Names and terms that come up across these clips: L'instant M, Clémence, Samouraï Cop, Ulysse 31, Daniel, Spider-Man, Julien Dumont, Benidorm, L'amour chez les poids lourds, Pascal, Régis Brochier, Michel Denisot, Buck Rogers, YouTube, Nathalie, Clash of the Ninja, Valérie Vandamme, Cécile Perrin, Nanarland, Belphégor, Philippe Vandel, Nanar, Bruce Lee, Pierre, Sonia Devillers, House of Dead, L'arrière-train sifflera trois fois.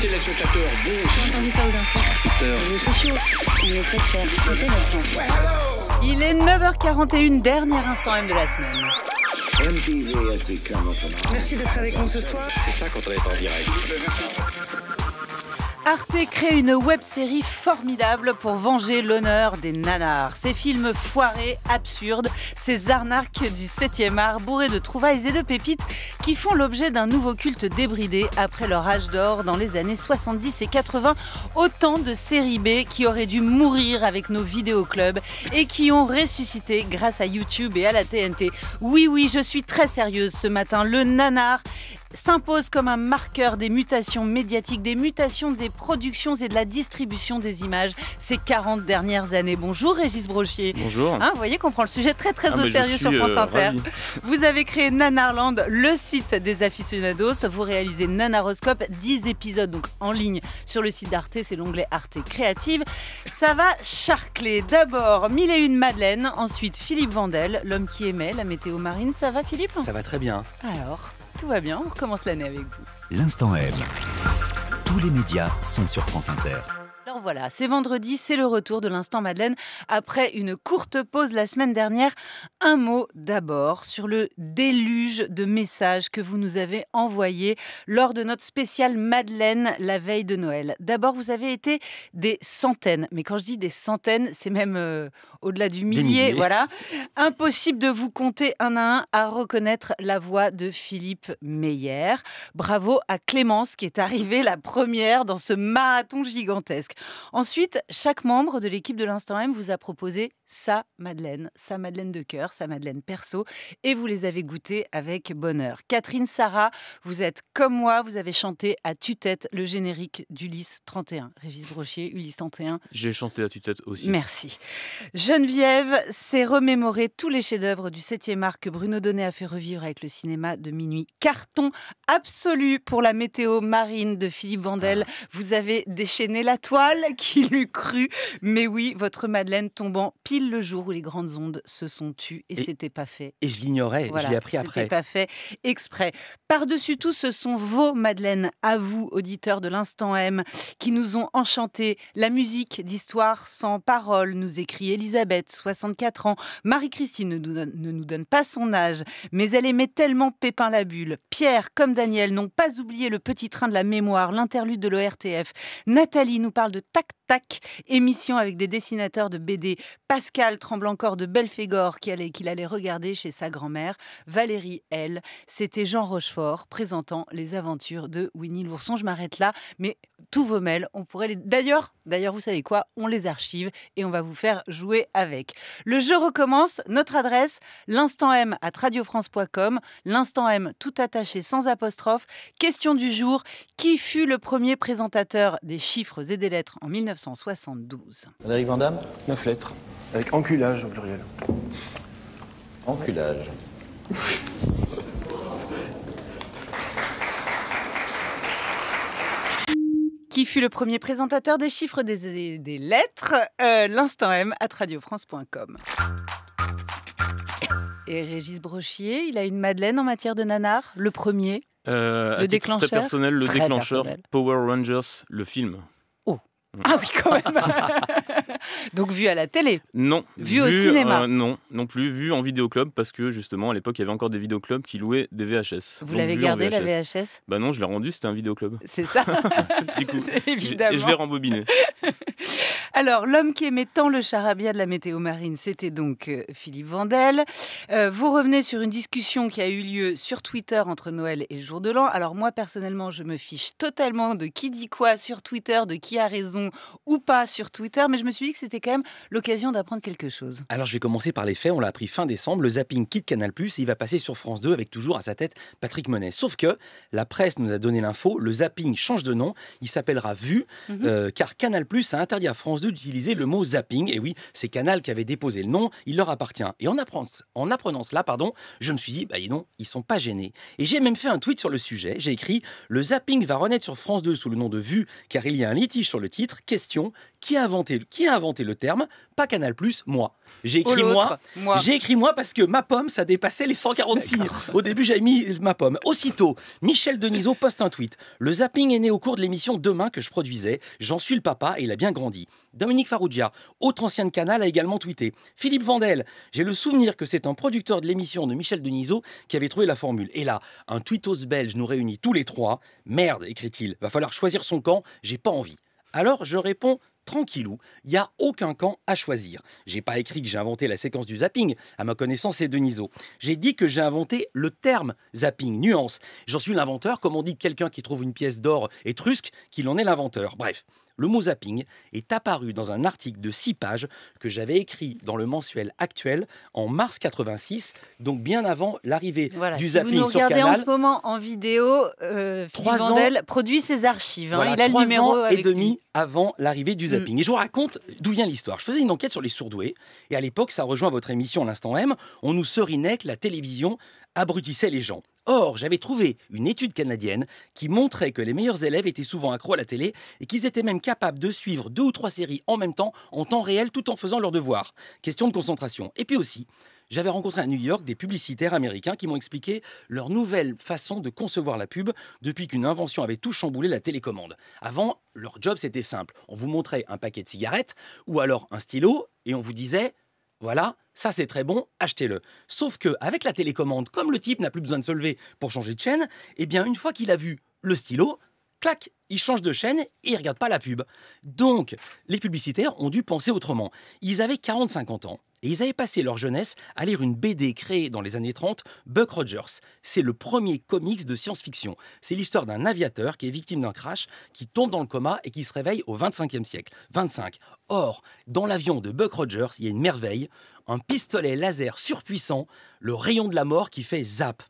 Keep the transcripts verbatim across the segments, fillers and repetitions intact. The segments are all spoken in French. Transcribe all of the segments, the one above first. Écoutez les spectateurs, bon. J'ai entendu ça aux infos. Les réseaux sociaux, on fait ça. C'est notre Il est neuf heures quarante et une, dernier instant M de la semaine. Merci d'être avec nous ce soir. C'est ça quand on est en direct. Arte crée une web-série formidable pour venger l'honneur des nanars. Ces films foirés, absurdes, ces arnaques du septième art bourrés de trouvailles et de pépites qui font l'objet d'un nouveau culte débridé après leur âge d'or dans les années soixante-dix et quatre-vingts. Autant de séries B qui auraient dû mourir avec nos vidéoclubs et qui ont ressuscité grâce à YouTube et à la T N T. Oui, oui, je suis très sérieuse ce matin, le nanar s'impose comme un marqueur des mutations médiatiques, des mutations des productions et de la distribution des images ces quarante dernières années. Bonjour Régis Brochier. Bonjour. Hein, vous voyez qu'on prend le sujet très très ah au sérieux sur France euh, Inter. Ravi. Vous avez créé Nanarland, le site des aficionados. Vous réalisez Nanaroscope, dix épisodes donc en ligne sur le site d'Arte, c'est l'onglet Arte Créative. Ça va charcler. D'abord mille et une Madeleine, ensuite Philippe Vandel, l'homme qui aimait la météo marine. Ça va Philippe? Ça va très bien. Alors tout va bien, on recommence l'année avec vous. L'instant M. Tous les médias sont sur France Inter. Alors voilà, c'est vendredi, c'est le retour de l'instant Madeleine. Après une courte pause la semaine dernière, un mot d'abord sur le déluge de messages que vous nous avez envoyés lors de notre spécial Madeleine la veille de Noël. D'abord, vous avez été des centaines, mais quand je dis des centaines, c'est même... Euh, au-delà du millier, voilà. Impossible de vous compter un à un à reconnaître la voix de Philippe Meyer. Bravo à Clémence qui est arrivée la première dans ce marathon gigantesque. Ensuite, chaque membre de l'équipe de l'Instant M vous a proposé sa Madeleine, sa Madeleine de cœur, sa Madeleine perso, et vous les avez goûtées avec bonheur. Catherine, Sarah, vous êtes comme moi, vous avez chanté à tue-tête le générique d'Ulysse trente et un. Régis Brochier, Ulysse trente et un. J'ai chanté à tue-tête aussi. Merci. Je Geneviève s'est remémoré tous les chefs-d'œuvre du septième art que Bruno Donnet a fait revivre avec le cinéma de minuit. Carton absolu pour la météo marine de Philippe Vandel. Vous avez déchaîné la toile qui l'eût cru. Mais oui, votre Madeleine tombant pile le jour où les grandes ondes se sont tues et, et c'était pas fait. Et je l'ignorais, voilà, je l'ai appris après. C'était pas fait exprès. Par-dessus tout, ce sont vos Madeleines, à vous, auditeurs de l'Instant M, qui nous ont enchantés. La musique d'histoire sans parole, nous écrit Elisabeth. Elisabeth, soixante-quatre ans, Marie-Christine ne nous, donne, ne nous donne pas son âge, mais elle aimait tellement Pépin la Bulle. Pierre, comme Daniel, n'ont pas oublié le petit train de la mémoire, l'interlude de l'O R T F. Nathalie nous parle de Tac Tac, émission avec des dessinateurs de B D. Pascal tremble encore de Belphégor qu'il allait, qu'il allait regarder chez sa grand-mère. Valérie, elle, c'était Jean Rochefort présentant les aventures de Winnie l'ourson. Je m'arrête là, mais tous vos mails, on pourrait les... D'ailleurs, d'ailleurs, vous savez quoi? On les archive et on va vous faire jouer avec. Le jeu recommence, notre adresse, l'instant m arobase radio france point com, l'instant M tout attaché sans apostrophe. Question du jour, qui fut le premier présentateur des chiffres et des lettres en mille neuf cent soixante-douze? Valérie Vandamme. Neuf lettres, avec enculage au pluriel. Enculage. Qui fut le premier présentateur des chiffres des, des lettres, euh, l'instant M à radio france point com. Et Régis Brochier, il a une Madeleine en matière de nanar, le premier, euh, le déclencheur. Très personnel, le très déclencheur, personnel. Power Rangers, le film. Oh, mmh. Ah oui quand même. Donc vu à la télé? Non. Vu, vu au cinéma? euh, Non, non plus, vu en vidéoclub, parce que justement à l'époque il y avait encore des vidéoclubs qui louaient des V H S. Vous l'avez gardé la V H S? Bah non, je l'ai rendu, c'était un vidéoclub. C'est ça. Du coup, évidemment. Et je l'ai rembobiné. Alors, l'homme qui aimait tant le charabia de la météo marine, c'était donc Philippe Vandel. Euh, vous revenez sur une discussion qui a eu lieu sur Twitter entre Noël et le jour de l'an. Alors moi, personnellement, je me fiche totalement de qui dit quoi sur Twitter, de qui a raison ou pas sur Twitter, mais je me suis dit que c'était quand même l'occasion d'apprendre quelque chose. Alors, je vais commencer par les faits. On l'a appris fin décembre, le zapping quitte Canal plus, et il va passer sur France deux avec toujours à sa tête Patrick Monnet. Sauf que la presse nous a donné l'info, le zapping change de nom, il s'appellera Vue, mm-hmm. euh, car Canal plus a interdit à France deux d'utiliser le mot zapping. Et oui, c'est Canal qui avait déposé le nom, il leur appartient. Et en apprenant, en apprenant cela, pardon, je me suis dit, bah non, ils sont pas gênés. Et j'ai même fait un tweet sur le sujet, j'ai écrit « Le zapping va renaître sur France deux sous le nom de Vue, car il y a un litige sur le titre. Question, qui a inventé, qui a inventé le terme? Pas Canal plus, moi. » J'ai écrit moi. moi. J'ai écrit moi parce que ma pomme, ça dépassait les cent quarante-six. Au début, j'avais mis ma pomme. Aussitôt, Michel Denisot poste un tweet. Le zapping est né au cours de l'émission Demain que je produisais. J'en suis le papa et il a bien grandi. Dominique Farrugia, autre ancien de Canal, a également tweeté. Philippe Vandel, j'ai le souvenir que c'est un producteur de l'émission de Michel Denisot qui avait trouvé la formule. Et là, un tweetos belge nous réunit tous les trois. Merde, écrit-il, va falloir choisir son camp, j'ai pas envie. Alors je réponds tranquillou, il n'y a aucun camp à choisir. J'ai pas écrit que j'ai inventé la séquence du zapping, à ma connaissance c'est Denisot. J'ai dit que j'ai inventé le terme zapping, nuance. J'en suis l'inventeur, comme on dit quelqu'un qui trouve une pièce d'or étrusque, qu'il en est l'inventeur. Bref, le mot zapping est apparu dans un article de six pages que j'avais écrit dans le mensuel Actuel en mars quatre-vingt-six, donc bien avant l'arrivée voilà, du si zapping sur Canal. Vous nous regardez en ce moment en vidéo, euh, Philippe Vandel produit ses archives. Hein, voilà, il a trois le numéro ans avec et demi lui. Avant l'arrivée du zapping. Mm. Et je vous raconte d'où vient l'histoire. Je faisais une enquête sur les sourdoués et à l'époque, ça rejoint votre émission L'Instant M, on nous serinait que la télévision abrutissait les gens. Or, j'avais trouvé une étude canadienne qui montrait que les meilleurs élèves étaient souvent accros à la télé et qu'ils étaient même capables de suivre deux ou trois séries en même temps, en temps réel, tout en faisant leurs devoirs. Question de concentration. Et puis aussi, j'avais rencontré à New York des publicitaires américains qui m'ont expliqué leur nouvelle façon de concevoir la pub depuis qu'une invention avait tout chamboulé la télécommande. Avant, leur job, c'était simple. On vous montrait un paquet de cigarettes ou alors un stylo et on vous disait « voilà ». Ça, c'est très bon, achetez-le. Sauf qu'avec la télécommande, comme le type n'a plus besoin de se lever pour changer de chaîne, eh bien, une fois qu'il a vu le stylo, clac, il change de chaîne et il ne regarde pas la pub. Donc, les publicitaires ont dû penser autrement. Ils avaient quarante à cinquante ans et ils avaient passé leur jeunesse à lire une B D créée dans les années trente, Buck Rogers. C'est le premier comics de science-fiction. C'est l'histoire d'un aviateur qui est victime d'un crash, qui tombe dans le coma et qui se réveille au vingt-cinquième siècle. vingt-cinq. Or, dans l'avion de Buck Rogers, il y a une merveille, un pistolet laser surpuissant, le rayon de la mort qui fait zap.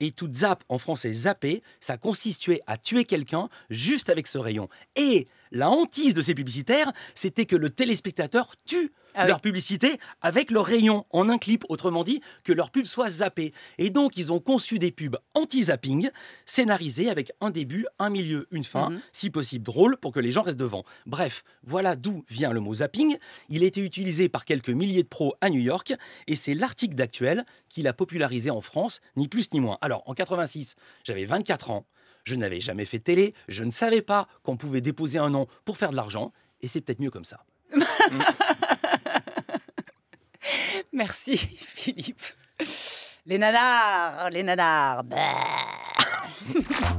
Et toute zap, en français zapper, ça constituait à tuer quelqu'un juste avec ce rayon. Et la hantise de ces publicitaires, c'était que le téléspectateur tue ah oui. leur publicité avec leur rayon en un clip. Autrement dit, que leur pub soit zappée. Et donc, ils ont conçu des pubs anti-zapping, scénarisées avec un début, un milieu, une fin, mm-hmm. si possible drôle, pour que les gens restent devant. Bref, voilà d'où vient le mot zapping. Il a été utilisé par quelques milliers de pros à New York. Et c'est l'article d'Actuel qui l'a popularisé en France, ni plus ni moins. Alors, en quatre-vingt-six, j'avais vingt-quatre ans, je n'avais jamais fait de télé, je ne savais pas qu'on pouvait déposer un nom pour faire de l'argent, et c'est peut-être mieux comme ça. mmh. Merci, Philippe. Les nanars, les nanars.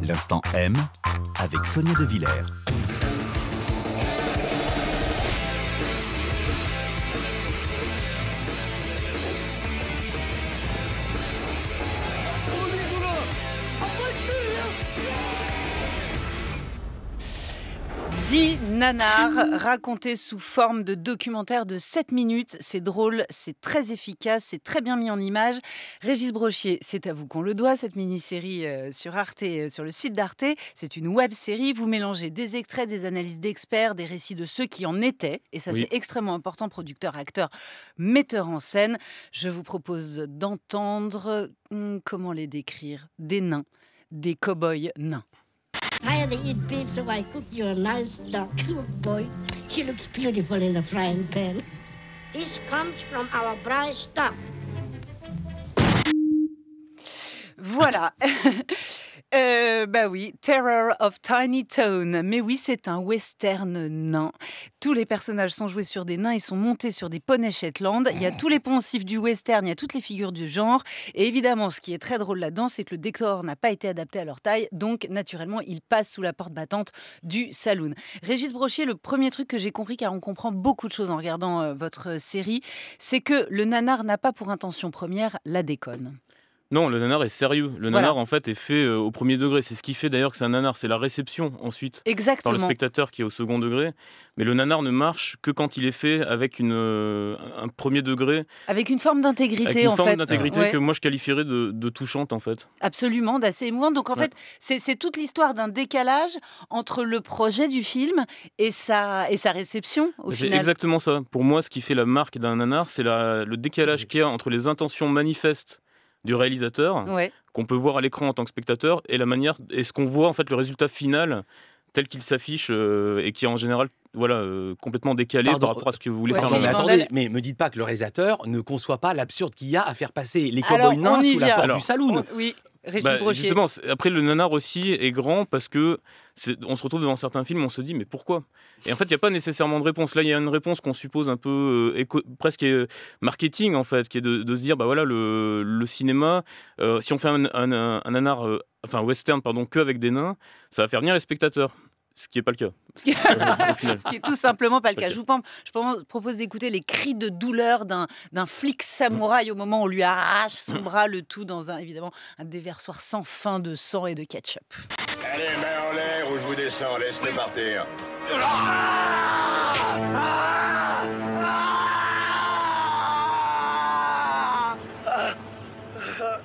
L'Instant M, avec Sonia Devillers. dix nanars racontés sous forme de documentaire de sept minutes. C'est drôle, c'est très efficace, c'est très bien mis en image. Régis Brochier, c'est à vous qu'on le doit, cette mini-série sur Arte, sur le site d'Arte. C'est une web-série, vous mélangez des extraits, des analyses d'experts, des récits de ceux qui en étaient. Et ça, oui. c'est extrêmement important, producteur, acteur, metteur en scène. Je vous propose d'entendre, hum, comment les décrire, des nains, des cow-boys nains. I had to eat beef, so I cooked you a nice duck. Oh boy, she looks beautiful in the frying pan. This comes from our braai stock. Voilà. Euh, bah oui, Terror of Tiny Town. Mais oui, c'est un western nain. Tous les personnages sont joués sur des nains, ils sont montés sur des poneys Shetland. Il y a tous les poncifs du western, il y a toutes les figures du genre. Et évidemment, ce qui est très drôle là-dedans, c'est que le décor n'a pas été adapté à leur taille. Donc, naturellement, ils passent sous la porte battante du saloon. Régis Brochier, le premier truc que j'ai compris, car on comprend beaucoup de choses en regardant euh, votre série, c'est que le nanar n'a pas pour intention première la déconne. Non, le nanar est sérieux. Le nanar, voilà. en fait, est fait euh, au premier degré. C'est ce qui fait d'ailleurs que c'est un nanar. C'est la réception, ensuite, Exactement. par le spectateur qui est au second degré. Mais le nanar ne marche que quand il est fait avec une, euh, un premier degré. Avec une forme d'intégrité, en fait. Une forme d'intégrité ouais. que moi, je qualifierais de, de touchante, en fait. Absolument, d'assez émouvante. Donc, en ouais. fait, c'est toute l'histoire d'un décalage entre le projet du film et sa, et sa réception, au final. C'est exactement ça. Pour moi, ce qui fait la marque d'un nanar, c'est le décalage qu'il y a entre les intentions manifestes du réalisateur, ouais. qu'on peut voir à l'écran en tant que spectateur, et la manière, et ce qu'on voit en fait le résultat final tel qu'il s'affiche euh, et qui est en général voilà, euh, complètement décalé Pardon. par rapport à ce que vous voulez ouais. faire. Non, mais attendez, mais me dites pas que le réalisateur ne conçoit pas l'absurde qu'il y a à faire passer les cowboys nains sous vient. la porte Alors, du saloon. On, oui, Régis bah, Brochier. Justement, après le nanar aussi est grand parce que on se retrouve devant certains films, on se dit mais pourquoi? Et en fait, il n'y a pas nécessairement de réponse. Là, il y a une réponse qu'on suppose un peu euh, éco, presque euh, marketing en fait, qui est de, de se dire bah voilà le, le cinéma. Euh, si on fait un, un, un, un nanar, euh, enfin un western pardon, que avec des nains, ça va faire venir les spectateurs. Ce qui n'est pas le cas. Ce qui n'est tout simplement pas le cas. Je vous propose d'écouter les cris de douleur d'un flic samouraï au moment où on lui arrache son bras, le tout dans un, évidemment, un déversoir sans fin de sang et de ketchup. Allez, main en l'air ou je vous descends, laisse-le partir. Ah ah ah ah ah.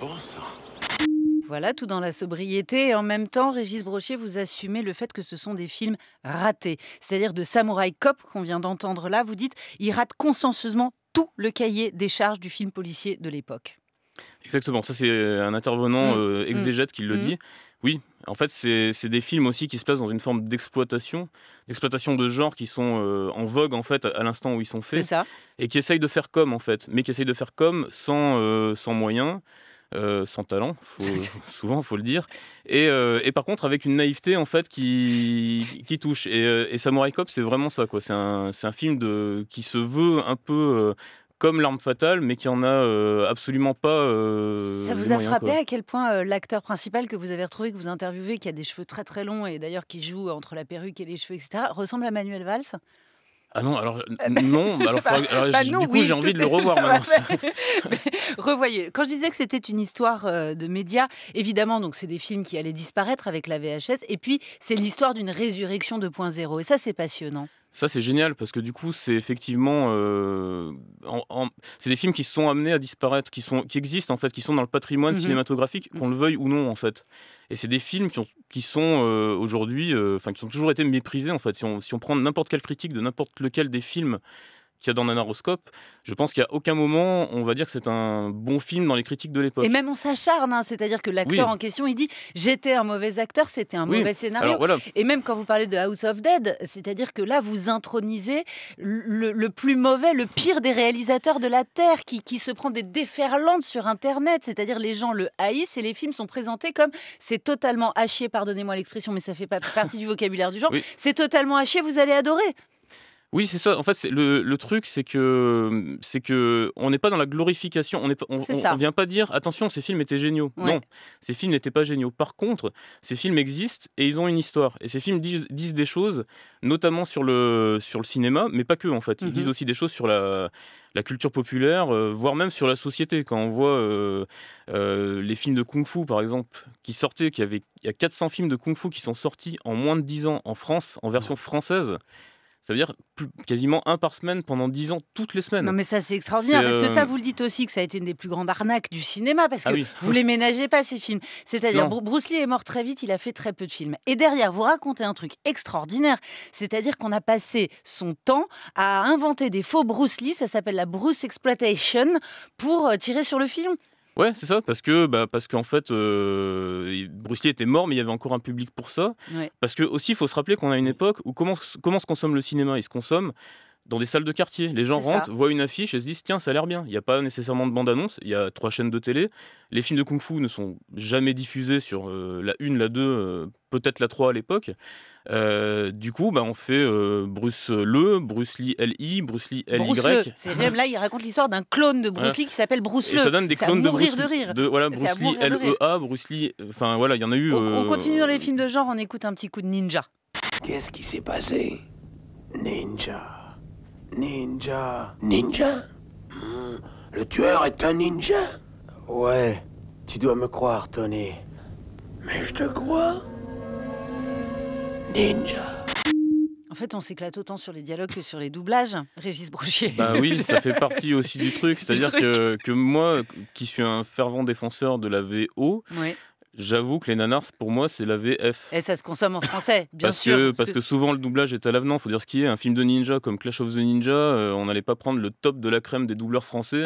Bon sang. Voilà, tout dans la sobriété. Et en même temps, Régis Brochier, vous assumez le fait que ce sont des films ratés. C'est-à-dire de Samurai Cop, qu'on vient d'entendre là, vous dites, il rate consciencieusement tout le cahier des charges du film policier de l'époque. Exactement, ça c'est un intervenant mmh. euh, exégète mmh. qui le mmh. dit. Oui, en fait, c'est des films aussi qui se placent dans une forme d'exploitation, d'exploitation de genres qui sont euh, en vogue, en fait, à, à l'instant où ils sont faits. C'est ça. Et qui essayent de faire comme, en fait. Mais qui essayent de faire comme sans, euh, sans moyens. Euh, sans talent, faut, souvent faut le dire, et, euh, et par contre avec une naïveté en fait qui, qui touche. Et, euh, et Samurai Cop, c'est vraiment ça, quoi. C'est un, c'est un film de, qui se veut un peu euh, comme L'Arme Fatale, mais qui en a euh, absolument pas. Euh, ça vous a moyens, frappé quoi. À quel point euh, l'acteur principal que vous avez retrouvé, que vous interviewez, qui a des cheveux très très longs et d'ailleurs qui joue entre la perruque et les cheveux, et cetera, ressemble à Manuel Valls? Ah non, alors non, alors, faudrait, alors bah non, du coup oui, j'ai envie de le revoir maintenant. Revoyez, quand je disais que c'était une histoire euh, de médias, évidemment donc c'est des films qui allaient disparaître avec la V H S et puis c'est l'histoire d'une résurrection deux point zéro et ça c'est passionnant. Ça c'est génial parce que du coup c'est effectivement euh, en, en, c'est des films qui sont amenés à disparaître, qui sont qui existent en fait, qui sont dans le patrimoine mm-hmm. cinématographique qu'on le veuille ou non en fait. Et c'est des films qui, ont, qui sont euh, aujourd'hui, enfin euh, qui ont toujours été méprisés en fait. Si on, si on prend n'importe quelle critique de n'importe lequel des films qu'il y a dans Nanaroscope, je pense qu'à aucun moment on va dire que c'est un bon film dans les critiques de l'époque. Et même on s'acharne, hein, c'est-à-dire que l'acteur oui. en question, il dit « j'étais un mauvais acteur, c'était un oui. mauvais scénario ». Alors, voilà. Et même quand vous parlez de House of Dead, c'est-à-dire que là vous intronisez le, le plus mauvais, le pire des réalisateurs de la Terre, qui, qui se prend des déferlantes sur Internet, c'est-à-dire les gens le haïssent et les films sont présentés comme « c'est totalement à chier », pardonnez-moi l'expression, mais ça fait pas partie du vocabulaire du genre, oui. « c'est totalement à chier, vous allez adorer ». Oui, c'est ça. En fait, le, le truc, c'est que, c'est que on n'est pas dans la glorification. On ne vient pas dire, attention, ces films étaient géniaux. Ouais. Non, ces films n'étaient pas géniaux. Par contre, ces films existent et ils ont une histoire. Et ces films disent, disent des choses, notamment sur le, sur le cinéma, mais pas que, en fait. Ils mm-hmm. disent aussi des choses sur la... la culture populaire, euh, voire même sur la société. Quand on voit euh, euh, les films de Kung-Fu, par exemple, qui sortaient, qui avaient, il y a quatre cents films de Kung-Fu qui sont sortis en moins de dix ans en France, en version française. Ça veut dire plus, quasiment un par semaine pendant dix ans, toutes les semaines. Non mais ça c'est extraordinaire, parce que ça vous le dites aussi que ça a été une des plus grandes arnaques du cinéma, parce que ah oui. vous les ménagez pas ces films. C'est-à-dire Bruce Lee est mort très vite, il a fait très peu de films. Et derrière vous racontez un truc extraordinaire, c'est-à-dire qu'on a passé son temps à inventer des faux Bruce Lee, ça s'appelle la Bruce Exploitation, pour tirer sur le filon. Ouais, c'est ça, parce que bah, parce qu'en fait, euh, Bruce Lee était mort, mais il y avait encore un public pour ça. Ouais. Parce que aussi, il faut se rappeler qu'on a une époque où comment, comment se consomme le cinéma? Il se consomme dans des salles de quartier. Les gens rentrent, ça. voient une affiche et se disent « tiens, ça a l'air bien ». Il n'y a pas nécessairement de bande-annonce, il y a trois chaînes de télé. Les films de Kung-Fu ne sont jamais diffusés sur euh, la une, la deux, euh, peut-être la trois à l'époque. Euh, du coup, bah, on fait euh, Bruce Le, Bruce Lee L I, Bruce Lee L Y. C'est même là, il raconte l'histoire d'un clone de Bruce Lee qui s'appelle Bruce Le. Et ça donne des clones de Bruce de rire. De, voilà, Bruce Lee L E A, Bruce Lee... Enfin voilà, il y en a eu... On, euh, on continue dans les films de genre, on écoute un petit coup de ninja. Qu'est-ce qui s'est passé? Ninja... Ninja. Ninja? Mmh. Le tueur est un ninja? Ouais, tu dois me croire, Tony. Mais je te crois. Ninja. En fait, on s'éclate autant sur les dialogues que sur les doublages, Régis Brochier. Bah oui, ça fait partie aussi du truc. C'est-à-dire que, que moi, qui suis un fervent défenseur de la V O, oui. J'avoue que les nanars, pour moi, c'est la V F. Et ça se consomme en français, bien parce sûr. Que, parce que... que souvent, le doublage est à l'avenant. Il faut dire ce qui est. Un film de ninja comme Clash of the Ninja, euh, on n'allait pas prendre le top de la crème des doubleurs français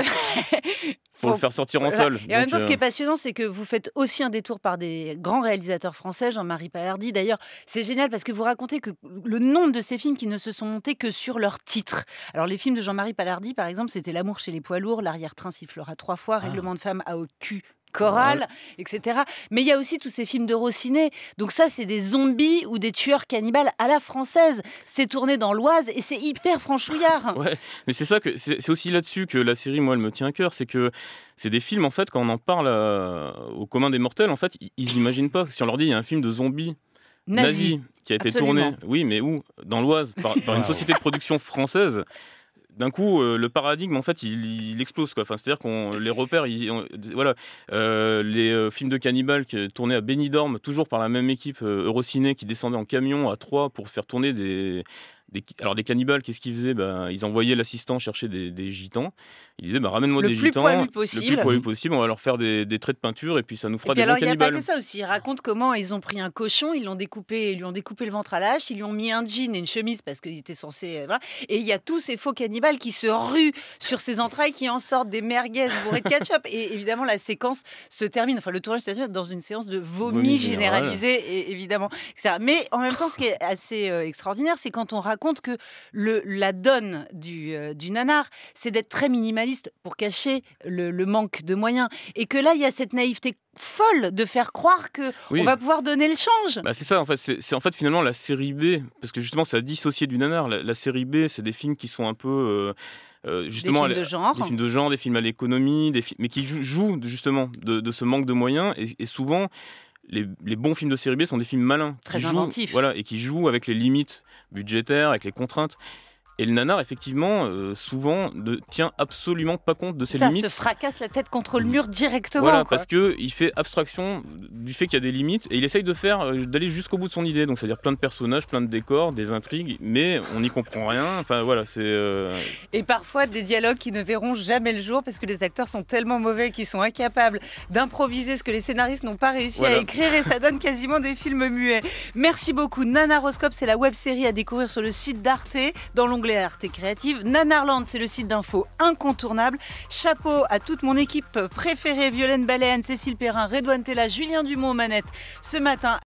pour le faire sortir en salle. Et en même temps, euh... ce qui est passionnant, c'est que vous faites aussi un détour par des grands réalisateurs français, Jean-Marie Paillardy. D'ailleurs, c'est génial parce que vous racontez que le nombre de ces films qui ne se sont montés que sur leur titre. Alors, les films de Jean-Marie Paillardy, par exemple, c'était L'amour chez les poids lourds, L'arrière-train sifflera trois fois, ah. Règlement de femme à au cul. Chorale, et cetera. Mais il y a aussi tous ces films d'Eurociné. Donc ça, c'est des zombies ou des tueurs cannibales à la française. C'est tourné dans l'Oise et c'est hyper franchouillard. Ouais, mais c'est ça que c'est aussi là-dessus que la série, moi, elle me tient à cœur. C'est que c'est des films, en fait, quand on en parle à, aux communs des mortels, en fait, ils n'imaginent pas. Si on leur dit, il y a un film de zombies nazis qui a été Absolument. tourné, oui, mais où? Dans l'Oise, par, par une société de production française. D'un coup, euh, le paradigme, en fait, il, il explose, quoi. Enfin, c'est-à-dire qu'on les repères, ils, on, voilà, euh, les euh, films de cannibales qui tournaient à Benidorm, toujours par la même équipe euh, Eurociné, qui descendait en camion à trois pour faire tourner des, des alors des cannibales. Qu'est-ce qu'ils faisaient? Ben, ils envoyaient l'assistant chercher des, des gitans. Ils disaient, ben, ramène-moi des gitans, le plus poilu possible. On va leur faire des, des traits de peinture et puis ça nous fera et puis des alors, bons cannibales. Alors il n'y a pas que ça aussi. Ils racontent comment ils ont pris un cochon, ils l'ont découpé, ils lui ont découpé le ventre à la hache, ils lui ont mis un jean et une chemise parce qu'il était censé. Voilà. Et il y a tous ces faux cannibales qui se ruent sur ses entrailles, qui en sortent des merguez bourrées de ketchup. Et évidemment la séquence se termine, enfin le tournage se termine dans une séance de vomi généralisé, et évidemment. Ça. Mais en même temps, ce qui est assez extraordinaire, c'est quand on raconte que le, la donne du, euh, du nanar, c'est d'être très minimaliste pour cacher le, le manque de moyens. Et que là, il y a cette naïveté folle de faire croire qu'on oui. va pouvoir donner le change. Bah c'est ça, en fait. C'est en fait finalement la série B, parce que justement, ça a dissocié du nanar. La, la série B, c'est des films qui sont un peu... Euh, Euh, justement, des films de genre, des films de genre, des films à l'économie, mais qui jou jouent justement de, de ce manque de moyens. Et, et souvent, les, les bons films de série B sont des films malins. Très inventifs. Voilà, et qui jouent avec les limites budgétaires, avec les contraintes. Et le nanar, effectivement, euh, souvent, ne tient absolument pas compte de ses limites. Ça se fracasse la tête contre le mur directement. Voilà, quoi. Parce qu'il fait abstraction du fait qu'il y a des limites et il essaye de faire, d'aller jusqu'au bout de son idée. Donc, c'est-à-dire plein de personnages, plein de décors, des intrigues, mais on n'y comprend rien. Enfin, voilà, c'est. Euh... Et parfois, des dialogues qui ne verront jamais le jour parce que les acteurs sont tellement mauvais qu'ils sont incapables d'improviser ce que les scénaristes n'ont pas réussi voilà. à écrire et ça donne quasiment des films muets. Merci beaucoup. Nanaroscope, c'est la web-série à découvrir sur le site d'Arte, dans l'onglet Arte Créative. Nanarland, c'est le site d'infos incontournable. Chapeau à toute mon équipe préférée, Violaine Baleine, Cécile Perrin, Redouane Tella, Julien Dumont aux manettes ce matin.